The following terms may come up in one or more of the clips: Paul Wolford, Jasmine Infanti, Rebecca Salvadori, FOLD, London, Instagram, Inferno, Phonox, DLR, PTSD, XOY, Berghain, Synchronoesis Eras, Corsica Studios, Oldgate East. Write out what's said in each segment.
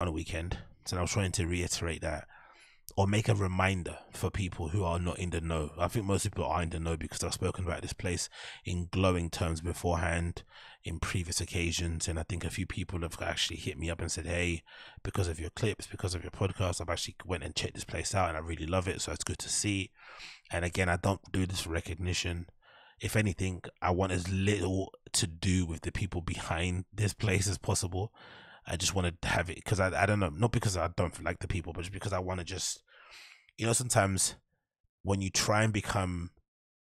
on a weekend. So I was trying to reiterate that, or make a reminder for people who are not in the know. I think most people are in the know because I've spoken about this place in glowing terms beforehand in previous occasions, and I think a few people have actually hit me up and said, hey, because of your clips, because of your podcast, I've actually went and checked this place out and I really love it, so it's good to see. And again, I don't do this for recognition. If anything, I want as little to do with the people behind this place as possible. I just want to have it because I don't know, not because I don't like the people, but just because I want to just, you know, sometimes when you try and become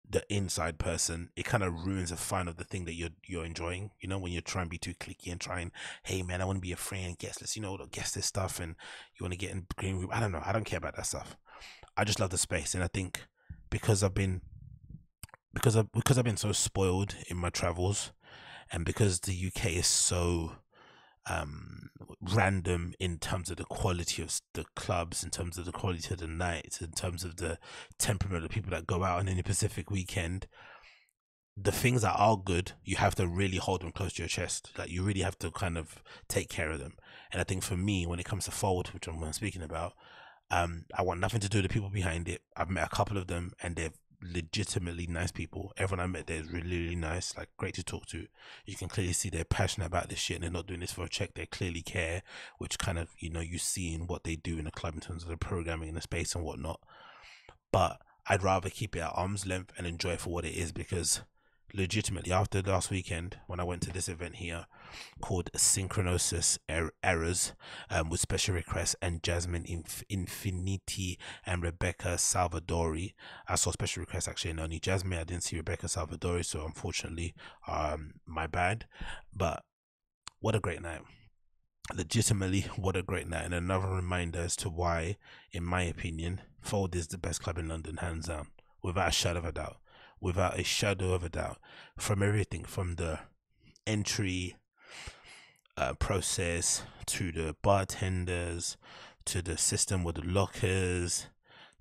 the inside person, it kind of ruins the fun of the thing that you're enjoying. You know, when you're trying to be too cliquey and trying, hey man, I want to be a friend, guess let's, you know, guess this stuff, and you want to get in green room. I don't know, I don't care about that stuff. I just love the space, and I think because I've been so spoiled in my travels, and because the UK is so random in terms of the quality of the clubs, in terms of the quality of the nights, in terms of the temperament of people that go out on any Pacific weekend, the things that are good, you have to really hold them close to your chest. Like, you really have to kind of take care of them. And I think for me, when it comes to FOLD, which I'm speaking about, I want nothing to do with the people behind it. I've met a couple of them and they're legitimately nice people. Everyone I met there is really, really nice, like great to talk to. You can clearly see they're passionate about this shit and they're not doing this for a check. They clearly care, which kind of, you know, you see in what they do in the club in terms of the programming and the space and whatnot. But I'd rather keep it at arm's length and enjoy it for what it is, because legitimately after last weekend when I went to this event here called Synchronoesis Eras with special requests and Jasmine Infanti and Rebecca Salvadori. I saw special requests actually and only Jasmine. I didn't see Rebecca Salvadori, so unfortunately my bad. But what a great night, legitimately what a great night, and another reminder as to why in my opinion FOLD is the best club in London, hands down, without a shadow of a doubt. Without a shadow of a doubt, from everything, from the entry process to the bartenders, to the system with the lockers,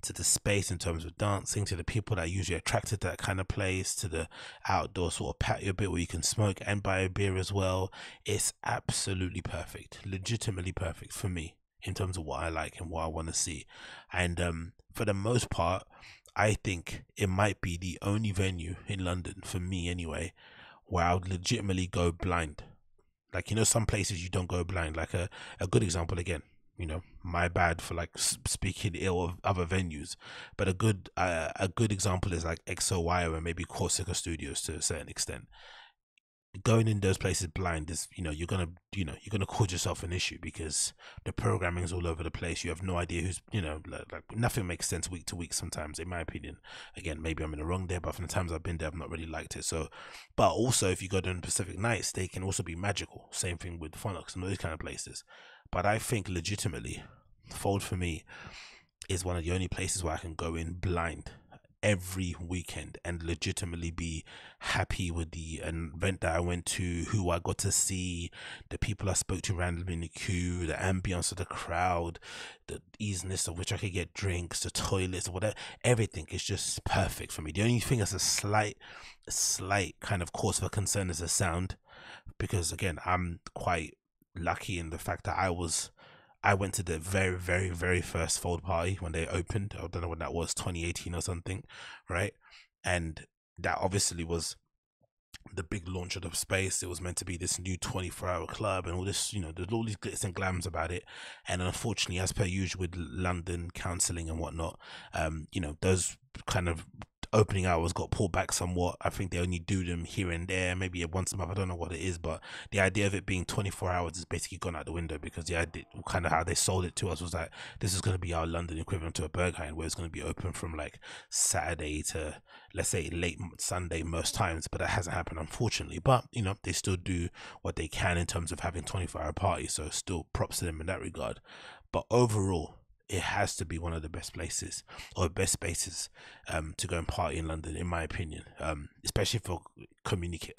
to the space in terms of dancing, to the people that are usually attracted to that kind of place, to the outdoor sort of patio bit where you can smoke and buy a beer as well. It's absolutely perfect, legitimately perfect for me in terms of what I like and what I want to see. And for the most part, I think it might be the only venue in London, for me anyway, where I would legitimately go blind. Like, you know, some places you don't go blind. Like a good example, again, you know, my bad for like speaking ill of other venues, but a good example is like XOY or maybe Corsica Studios to a certain extent. Going in those places blind is, you know, you're gonna cause yourself an issue because the programming's all over the place. You have no idea who's, you know, like nothing makes sense week to week sometimes, in my opinion. Again, maybe I'm in the wrong there, but from the times I've been there, I've not really liked it. So, but also if you go down Pacific nights, they can also be magical. Same thing with Phonox and all these kind of places. But I think legitimately, FOLD for me is one of the only places where I can go in blind every weekend and legitimately be happy with the event that I went to, who I got to see, the people I spoke to randomly in the queue, the ambience of the crowd, the easiness of which I could get drinks, the toilets, whatever. Everything is just perfect for me. The only thing that's a slight kind of cause for concern is the sound, because again, I'm quite lucky in the fact that I went to the very, very, very first FOLD party when they opened. I don't know when that was, 2018 or something, right? And that obviously was the big launch of the space. It was meant to be this new 24-hour club and all this, you know, there's all these glitz and glams about it. And unfortunately, as per usual with London counselling and whatnot, you know, those kind of opening hours got pulled back somewhat. I think they only do them here and there, maybe once a month. I don't know what it is, but the idea of it being 24 hours is basically gone out the window, because the idea, kind of how they sold it to us, was like, this is going to be our London equivalent to a Berghain, where it's going to be open from like Saturday to, let's say, late Sunday most times. But that hasn't happened, unfortunately. But you know, they still do what they can in terms of having 24-hour parties, so still props to them in that regard. But overall, it has to be one of the best places or best spaces to go and party in London, in my opinion, especially for commute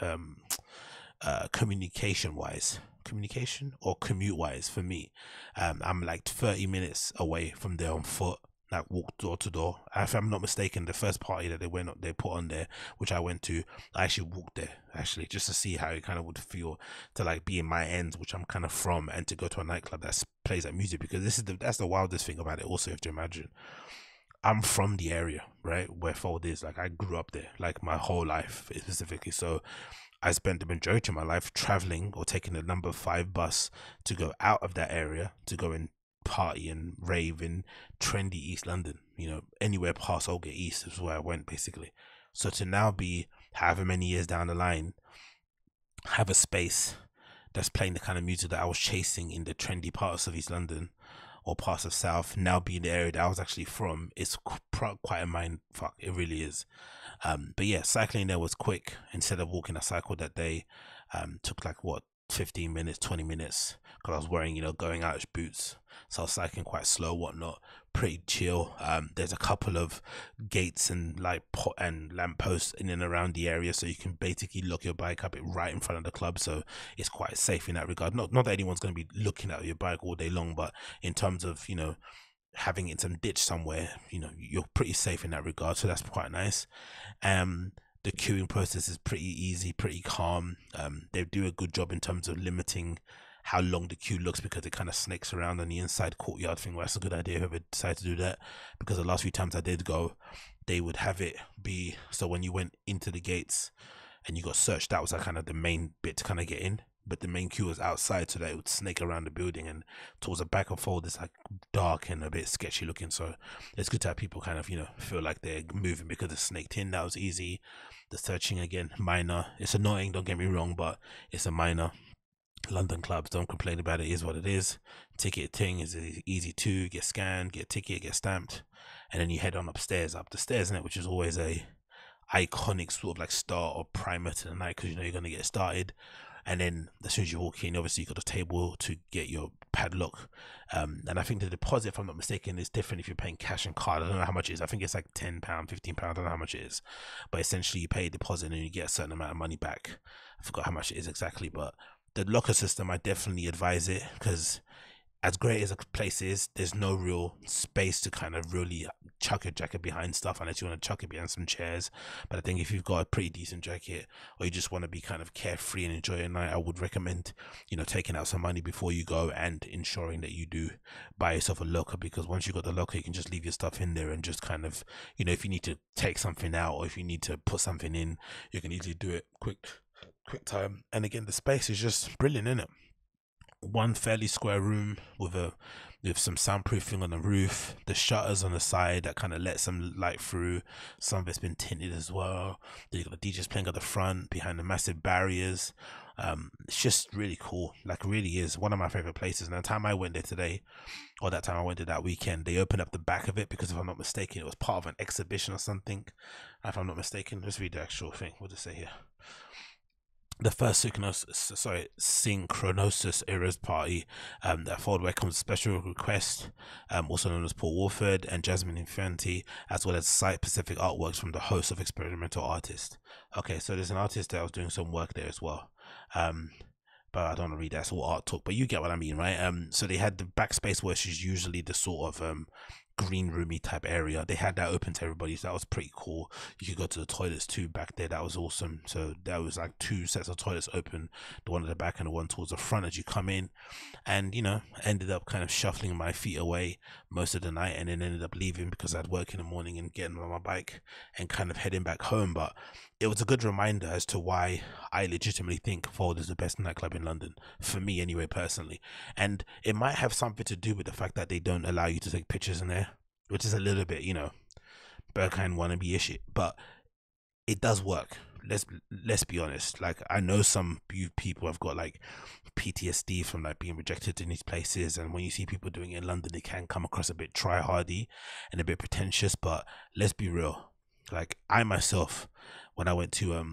wise for me. I'm like 30 minutes away from there on foot, like walk door to door. If I'm not mistaken, the first party that they put on there, which I went to, I actually walked there actually just to see how it kind of would feel to like be in my ends, which I'm kind of from, and to go to a nightclub that's plays that music, because this is the, that's the wildest thing about it. Also, you have to imagine, I'm from the area, right, where FOLD is. Like, I grew up there, like, my whole life specifically. So I spent the majority of my life traveling or taking the number 5 bus to go out of that area to go and party and rave in trendy East London, you know, anywhere past Oldgate East is where I went, basically. So to now be however many years down the line, have a space that's playing the kind of music that I was chasing in the trendy parts of East London or parts of South, now being the area that I was actually from, it's quite a mind fuck. It really is. But yeah, cycling there was quick. Instead of walking, I cycled that day. Took like what, 15 minutes, 20 minutes, because I was wearing, you know, going out boots. So I was cycling quite slow, whatnot, pretty chill. There's a couple of gates and like pot and lampposts in and around the area, so you can basically lock your bike up right in front of the club, so it's quite safe in that regard. Not that anyone's going to be looking at your bike all day long, but in terms of, you know, having it in some ditch somewhere, you know, you're pretty safe in that regard, so that's quite nice. The queuing process is pretty easy, pretty calm. They do a good job in terms of limiting how long the queue looks, because it kind of snakes around on the inside courtyard thing. Well, that's a good idea, whoever decided to do that, because the last few times I did go, they would have it be so when you went into the gates and you got searched, that was like kind of the main bit to kind of get in, but the main queue was outside, so that it would snake around the building, and towards the back of FOLD it's like dark and a bit sketchy looking, so it's good to have people kind of, you know, feel like they're moving because it's snaked in. That was easy. The searching, again, minor. It's annoying, don't get me wrong, but it's a minor. London clubs, don't complain about it, is what it is. Ticket thing is easy too. Get scanned, get a ticket, get stamped, and then you head on upstairs, up the stairs, and which is always a iconic sort of like start or primer to the night, because you know you're going to get started. And then as soon as you walk in, obviously you've got a table to get your padlock. And I think the deposit, if I'm not mistaken, is different if you're paying cash and card. I don't know how much it is. I think it's like £10, £15. I don't know how much it is. But essentially you pay a deposit and you get a certain amount of money back. I forgot how much it is exactly. But the locker system, I definitely advise it, because as great as a place is, there's no real space to kind of really chuck your jacket behind stuff, unless you want to chuck it behind some chairs. But I think if you've got a pretty decent jacket, or you just want to be kind of carefree and enjoy your night, I would recommend, you know, taking out some money before you go and ensuring that you do buy yourself a locker, because once you've got the locker, you can just leave your stuff in there and just kind of, you know, if you need to take something out or if you need to put something in, you can easily do it quick time. And again, the space is just brilliant, isn't it? One fairly square room with some soundproofing on the roof, the shutters on the side that kind of let some light through. Some of it's been tinted as well. Then you've got the DJs playing at the front behind the massive barriers. It's just really cool. Like, really is one of my favorite places. And the time I went there today, or that time I went there that weekend, they opened up the back of it, because if I'm not mistaken, it was part of an exhibition or something. If I'm not mistaken, let's read the actual thing. What does it say here? The first Synchronoesis Eras party that FOLD welcomes special request, also known as Paul Wolford and Jasmine Infanti, as well as site-specific artworks from the host of experimental artists. Okay, so there's an artist that was doing some work there as well. But I don't want to read that, it's all art talk, but you get what I mean, right? So they had the backspace, which is usually the sort of green roomy type area. They had that open to everybody, so that was pretty cool. You could go to the toilets too back there, that was awesome. So there was like 2 sets of toilets open, the one at the back and the one towards the front as you come in. And you know, ended up kind of shuffling my feet away most of the night, and then ended up leaving because I'd work in the morning and getting on my bike and kind of heading back home. But it was a good reminder as to why I legitimately think FOLD is the best nightclub in London, for me anyway, personally. And it might have something to do with the fact that they don't allow you to take pictures in there, which is a little bit, you know, Berghain wannabe-ish, but it does work. Let's be honest. Like, I know some people have got like PTSD from like being rejected in these places, and when you see people doing it in London, it can come across a bit try-hardy and a bit pretentious. But let's be real. Like, I myself, when I went to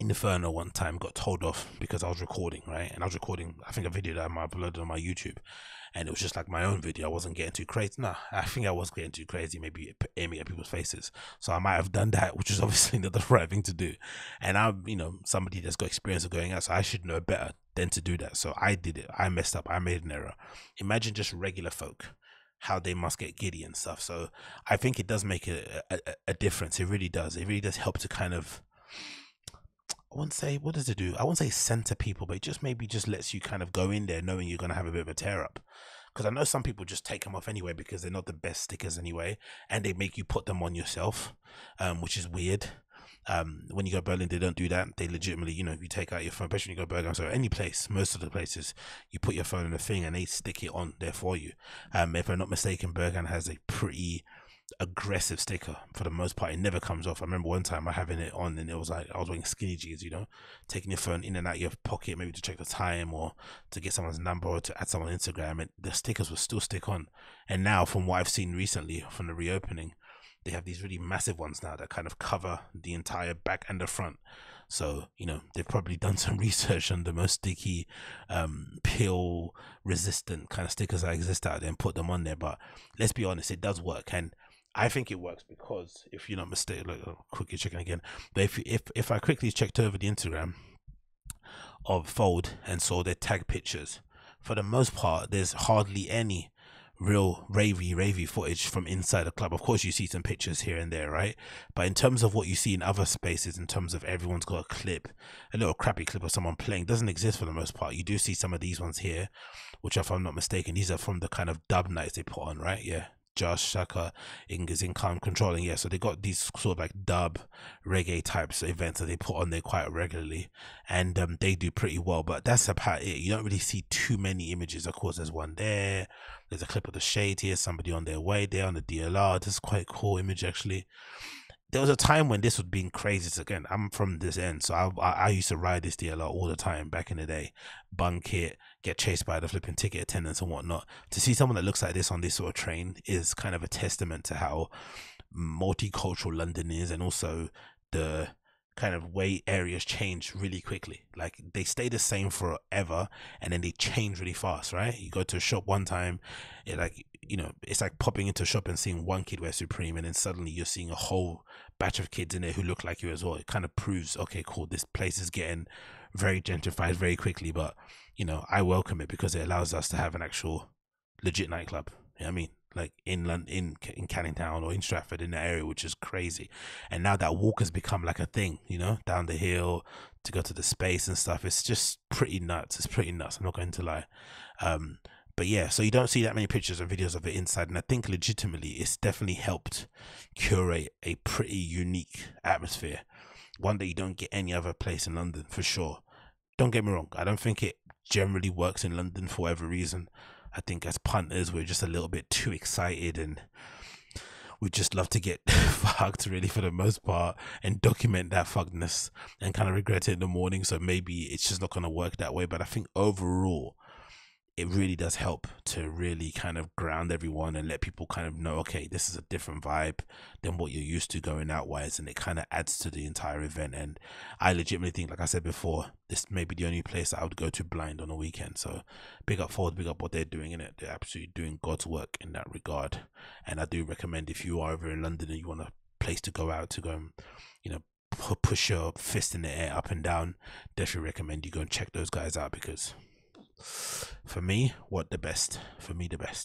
Inferno one time, got told off because I was recording, right? And I was recording, I think, a video that I might have uploaded on my YouTube, and it was just like my own video. I wasn't getting too crazy. Nah, I think I was getting too crazy, maybe aiming at people's faces. So I might have done that, which is obviously not the right thing to do. And I'm, you know, somebody that's got experience of going out, so I should know better than to do that. So I did it. I messed up. I made an error. Imagine just regular folk, how they must get giddy and stuff. So I think it does make a difference. It really does. It really does help to kind of, I wouldn't say, what does it do? I wouldn't say center people, but it just maybe just lets you kind of go in there knowing you're going to have a bit of a tear up. because I know some people just take them off anyway because they're not the best stickers anyway, and they make you put them on yourself, which is weird. When you go to Berlin, they don't do that. They legitimately, you know, you take out your phone, especially when you go to Berghain, so any place, most of the places, you put your phone in a thing and they stick it on there for you. If I'm not mistaken, Berghain has a pretty aggressive sticker. For the most part, it never comes off. I remember one time I having it on and it was like I was wearing skinny jeans, you know, taking your phone in and out of your pocket, maybe to check the time or to get someone's number or to add someone on Instagram, and the stickers will still stick on. And now, from what I've seen recently from the reopening, they have these really massive ones now that kind of cover the entire back and the front. So, you know, they've probably done some research on the most sticky, peel resistant kind of stickers that exist out there and put them on there. But let's be honest, it does work. And I think it works because, if you're not mistaken, look, I'll quickly check it again. But if I quickly checked over the Instagram of Fold and saw their tag pictures, for the most part, there's hardly any real ravey footage from inside the club. Of course, you see some pictures here and there, right? But in terms of what you see in other spaces, in terms of everyone's got a clip, a little crappy clip of someone playing, doesn't exist for the most part. You do see some of these ones here, which, if I'm not mistaken, these are from the kind of dub nights they put on, right? Yeah. Josh, Shaka, Inga's income controlling, yeah. So they got these sort of like dub reggae types of events that they put on there quite regularly, and they do pretty well. But that's about it. You don't really see too many images. Of course, there's one there. There's a clip of the Shade here. Somebody on their way there on the DLR. This is quite a cool image actually. There was a time when this was being crazy. So again, I'm from this end, so I used to ride this DLR all the time back in the day. Bunk it, get chased by the flipping ticket attendants and whatnot. To see someone that looks like this on this sort of train is kind of a testament to how multicultural London is, and also the kind of way areas change really quickly. Like, they stay the same forever and then they change really fast, right? You go to a shop one time, it, like, you know, it's like popping into a shop and seeing one kid wear Supreme, and then suddenly you're seeing a whole batch of kids in there who look like you as well. It kind of proves, okay, cool, this place is getting very gentrified very quickly, but, you know, I welcome it because it allows us to have an actual legit nightclub. You know what I mean? Like in London, in Canning Town or in Stratford, in that area, which is crazy. And now that walk has become like a thing, you know, down the hill to go to the space and stuff. It's just pretty nuts. It's pretty nuts, I'm not going to lie. But yeah, so you don't see that many pictures and videos of it inside, and I think legitimately it's definitely helped curate a pretty unique atmosphere, one that you don't get any other place in London for sure. Don't get me wrong, I don't think it generally works in London for whatever reason. I think as punters, we're just a little bit too excited and we just love to get fucked, really, for the most part, and document that fuckedness and kind of regret it in the morning. So maybe it's just not going to work that way. But I think overall, it really does help to really kind of ground everyone and let people kind of know, okay, this is a different vibe than what you're used to going out wise, and it kind of adds to the entire event. And I legitimately think, like I said before, this may be the only place I would go to blind on a weekend. So big up Fold, big up what they're doing in it. They're absolutely doing God's work in that regard. And I do recommend, if you are ever in London and you want a place to go out to, go and, you know, push your fist in the air up and down, definitely recommend you go and check those guys out, because for me, the best.